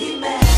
Amen.